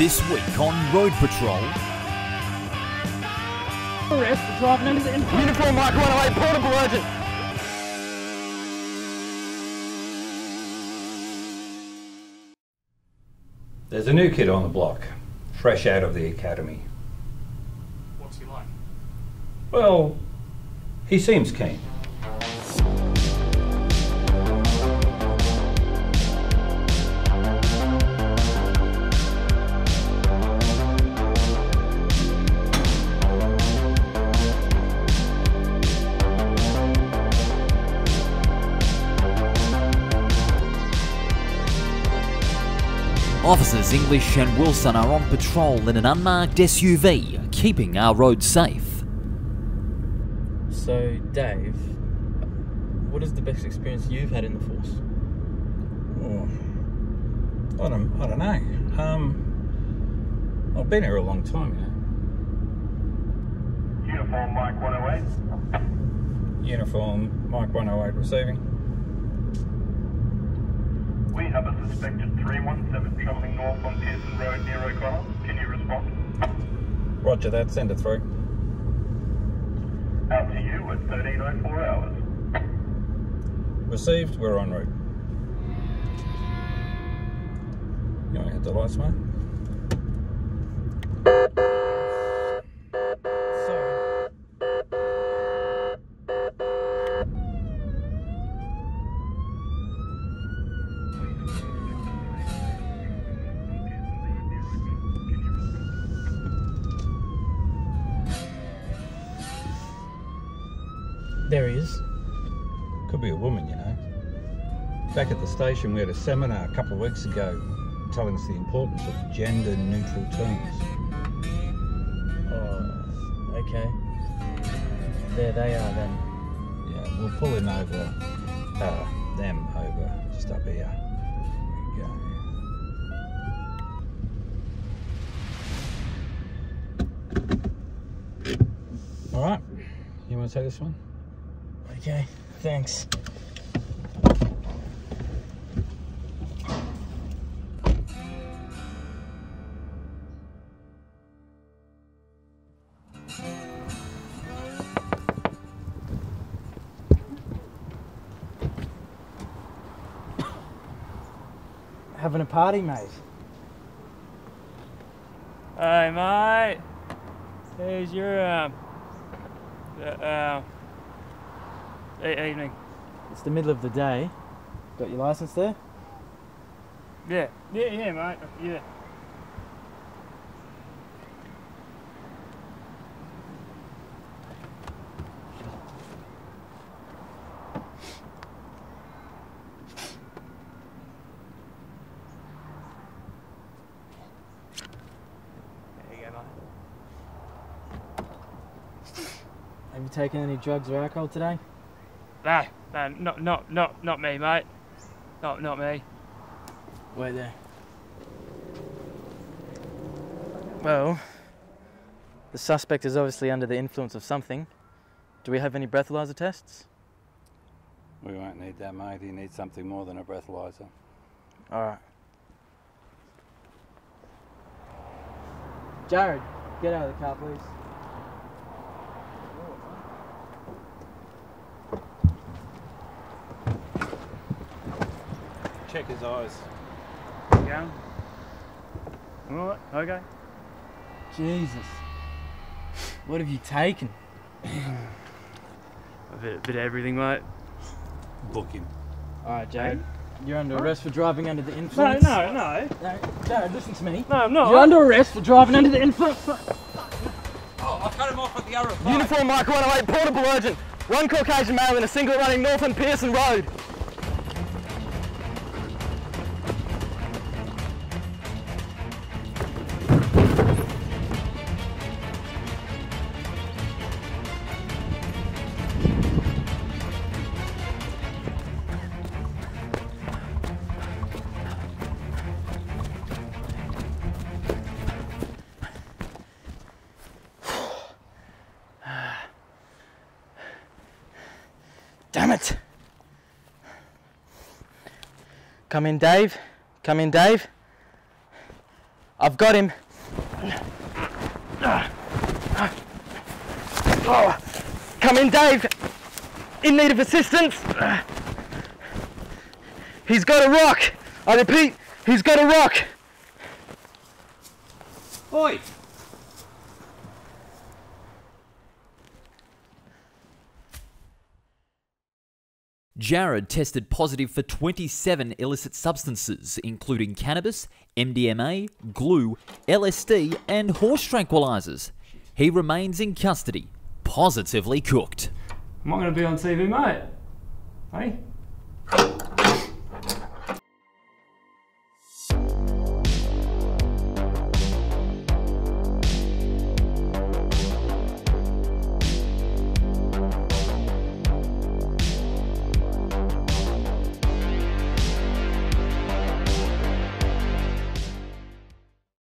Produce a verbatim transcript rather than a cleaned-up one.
This week on Road Patrol. Arrest for driving under the influence. Uniform Mike one oh eight, portable urgent. There's a new kid on the block, fresh out of the academy. What's he like? Well, he seems keen. Officers English and Wilson are on patrol in an unmarked S U V, keeping our roads safe. So, Dave, what is the best experience you've had in the force? Oh, I don't, I don't know. Um, I've been here a long time, you know. Uniform Mike one oh eight. Uniform Mike one oh eight receiving. We have a suspected three one seven travelling north on Pearson Road near O'Connell. Can you respond? Roger that, send it through. Out to you at thirteen oh four hours. Received, we're en route. You want to hit the lights, mate? There he is. Could be a woman, you know. Back at the station, we had a seminar a couple of weeks ago telling us the importance of gender-neutral terms. Oh, okay. There they are, then. Yeah, we'll pull him over, uh, them over, just up here. There we go. All right, you want to take this one? Okay, thanks. Having a party, mate. Hey, mate. Here's your, um, uh, uh, evening. It's the middle of the day. Got your license there? Yeah. Yeah, yeah, mate. Yeah. There you go, mate. Have you taken any drugs or alcohol today? No, no, not, not, not, not me, mate. Not, not me. Wait there. Well, the suspect is obviously under the influence of something. Do we have any breathalyzer tests? We won't need that, mate. He needs something more than a breathalyzer. All right. Jared, get out of the car, please. Check his eyes. Yeah. Alright, okay. Jesus. What have you taken? a, bit, a bit of everything, mate. Book him. Alright, Jared. Hey? You're under arrest for driving under the influence. No, no, no. No, Jared, listen to me. No, I'm not. You're under arrest for driving under the influence. Oh, I cut him off at the arrow. Uniform Mike one oh eight, portable urgent. One Caucasian male in a single running north on Pearson Road. Damn it! Come in, Dave. Come in, Dave. I've got him. Oh, come in, Dave. In need of assistance. He's got a rock. I repeat, he's got a rock. Oi. Jared tested positive for twenty-seven illicit substances, including cannabis, M D M A, glue, L S D, and horse tranquilizers. He remains in custody, positively cooked. Am I going to be on T V, mate? Hey?